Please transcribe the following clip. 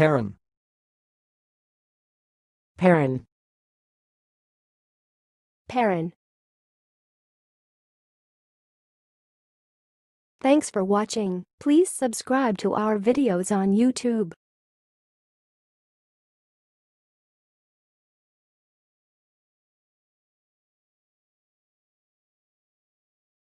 Perron. Perron. Perron. Thanks for watching. Please subscribe to our videos on YouTube.